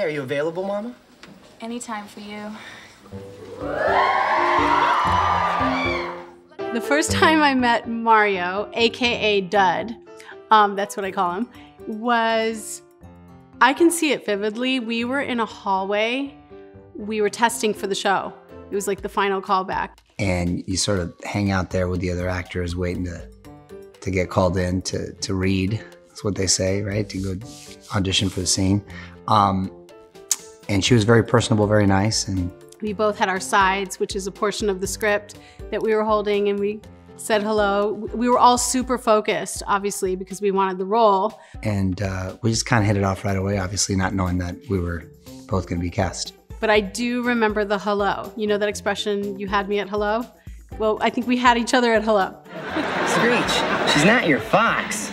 Hey, are you available, Mama? Anytime for you. The first time I met Mario, AKA Dud, that's what I call him, was, I can see it vividly. We were in a hallway. We were testing for the show. It was like the final callback. And you sort of hang out there with the other actors waiting to get called in to read. That's what they say, right? To go audition for the scene. And she was very personable, very nice. And we both had our sides, which is a portion of the script that we were holding, and we said hello. We were all super focused, obviously, because we wanted the role. And we just kind of hit it off right away, obviously not knowing that we were both gonna be cast. But I do remember the hello. You know that expression, you had me at hello? Well, I think we had each other at hello. Screech, she's not your fox.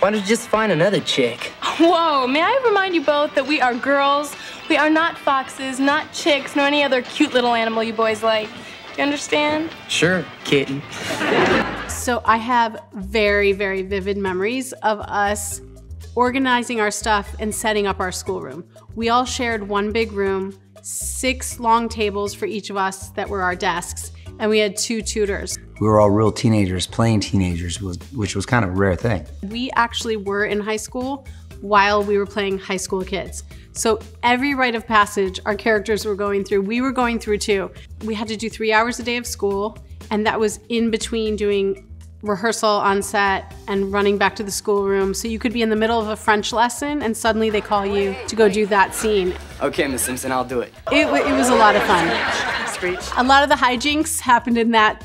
Why don't you just find another chick? Whoa, may I remind you both that we are girls. We are not foxes, not chicks, nor any other cute little animal you boys like. You understand? Sure, kitten. So I have very, very vivid memories of us organizing our stuff and setting up our schoolroom. We all shared one big room, 6 long tables for each of us that were our desks, and we had 2 tutors. We were all real teenagers, playing teenagers, which was kind of a rare thing. We actually were in high school while we were playing High School Kids. So every rite of passage our characters were going through, we were going through too. We had to do 3 hours a day of school, and that was in between doing rehearsal on set and running back to the schoolroom. So you could be in the middle of a French lesson and suddenly they call you to go do that scene. Okay, Miss Simpson, I'll do it. It was a lot of fun. A lot of the hijinks happened in that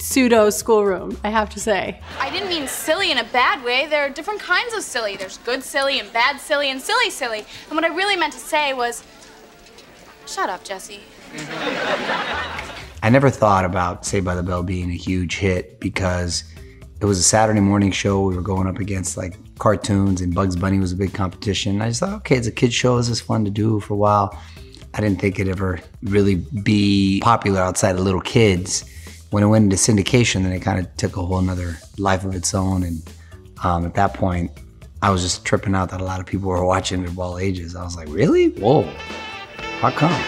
pseudo schoolroom, I have to say. I didn't mean silly in a bad way. There are different kinds of silly. There's good silly and bad silly and silly silly. And what I really meant to say was, shut up, Jessie. I never thought about Saved by the Bell being a huge hit because it was a Saturday morning show. We were going up against like cartoons, and Bugs Bunny was a big competition. I just thought, okay, it's a kid's show. This is fun to do for a while. I didn't think it'd ever really be popular outside of little kids. When it went into syndication, then it kind of took a whole nother life of its own. And at that point, I was just tripping out that a lot of people were watching it of all ages. I was like, really? Whoa, how come?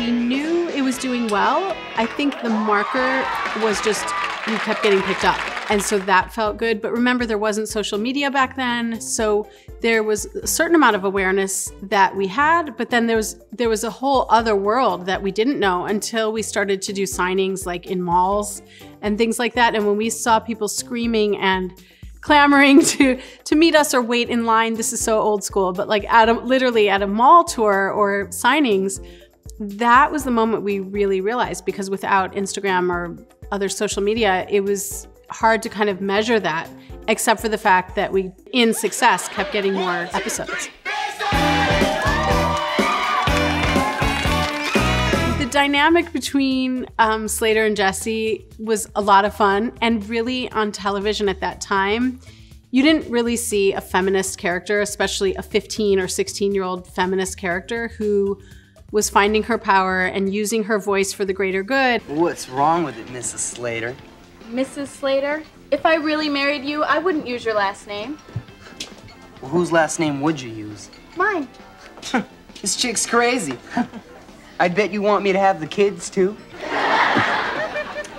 We knew it was doing well. I think the marker was just, you kept getting picked up. And so that felt good. But remember, there wasn't social media back then. So there was a certain amount of awareness that we had, but then there was a whole other world that we didn't know until we started to do signings like in malls and things like that. And when we saw people screaming and clamoring to meet us or wait in line, this is so old school, but like literally at a mall tour or signings, that was the moment we really realized, because without Instagram or other social media, it was hard to kind of measure that, except for the fact that we, in success, kept getting more episodes. The dynamic between Slater and Jessie was a lot of fun, and really on television at that time, you didn't really see a feminist character, especially a 15 or 16-year-old feminist character who was finding her power and using her voice for the greater good. What's wrong with it, Mrs. Slater? Mrs. Slater, if I really married you, I wouldn't use your last name. Well, whose last name would you use? Mine. This chick's crazy. I bet you want me to have the kids, too.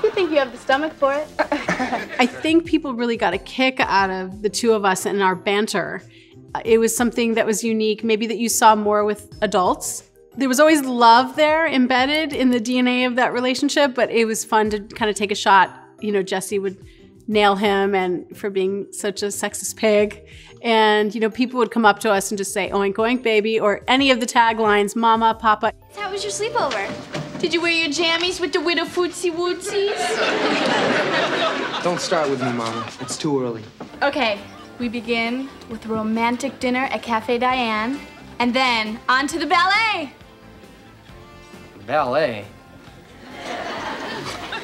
You think you have the stomach for it. I think people really got a kick out of the two of us and our banter. It was something that was unique, maybe that you saw more with adults. There was always love there embedded in the DNA of that relationship, but it was fun to kind of take a shot. You know, Jessie would nail him and for being such a sexist pig. And, you know, people would come up to us and just say, oink, oink, baby, or any of the taglines, mama, papa. How was your sleepover? Did you wear your jammies with the widow footsie wootsies? Don't start with me, Mama. It's too early. Okay, we begin with a romantic dinner at Cafe Diane, and then on to the ballet. Ballet?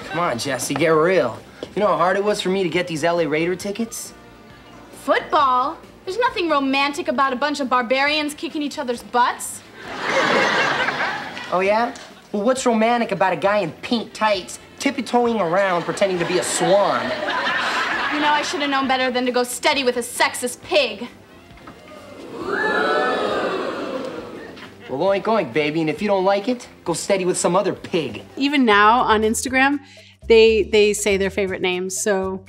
Come on, Jessie, get real. You know how hard it was for me to get these LA Raider tickets? Football? There's nothing romantic about a bunch of barbarians kicking each other's butts. Oh, yeah? Well, what's romantic about a guy in pink tights tippy-toeing around pretending to be a swan? You know, I should have known better than to go steady with a sexist pig. Well, oink oink, baby, and if you don't like it, go steady with some other pig. Even now on Instagram, they say their favorite names, so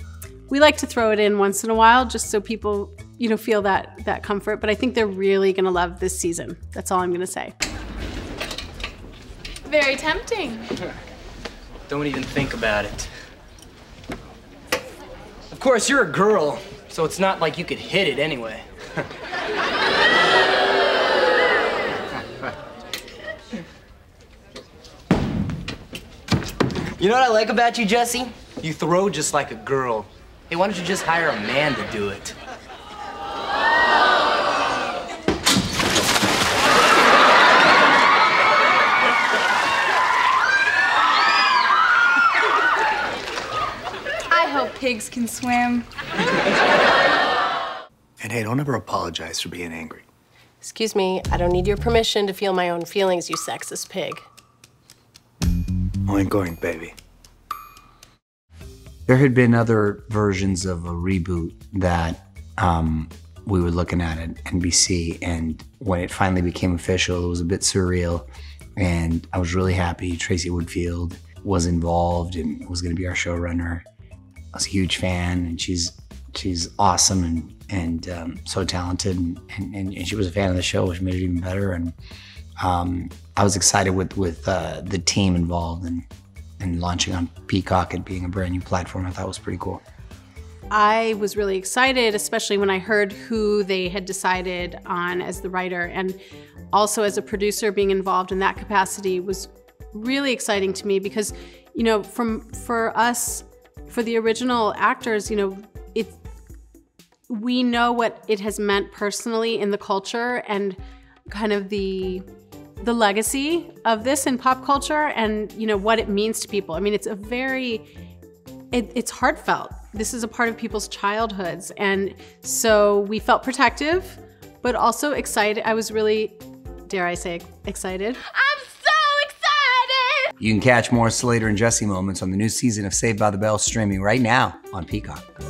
we like to throw it in once in a while just so people, you know, feel that comfort, but I think they're really gonna love this season. That's all I'm gonna say. Very tempting. Don't even think about it. Of course, you're a girl, so it's not like you could hit it anyway. You know what I like about you, Jessie? You throw just like a girl. Hey, why don't you just hire a man to do it? I hope pigs can swim. And hey, don't ever apologize for being angry. Excuse me, I don't need your permission to feel my own feelings, you sexist pig. Oink oink, baby. There had been other versions of a reboot that we were looking at NBC, and when it finally became official, it was a bit surreal, and I was really happy. Tracy Woodfield was involved and was gonna be our showrunner. I was a huge fan, and she's awesome and so talented, and she was a fan of the show, which made it even better. And I was excited with the team involved and launching on Peacock and being a brand new platform. I thought it was pretty cool. I was really excited, especially when I heard who they had decided on as the writer, and also as a producer being involved in that capacity was really exciting to me because, you know, for the original actors, you know, we know what it has meant personally in the culture and kind of the legacy of this in pop culture, and you know what it means to people. I mean, it's a very, it's heartfelt. This is a part of people's childhoods, and so we felt protective, but also excited. I was really, dare I say, excited. I'm so excited! You can catch more Slater and Jessie moments on the new season of Saved by the Bell streaming right now on Peacock.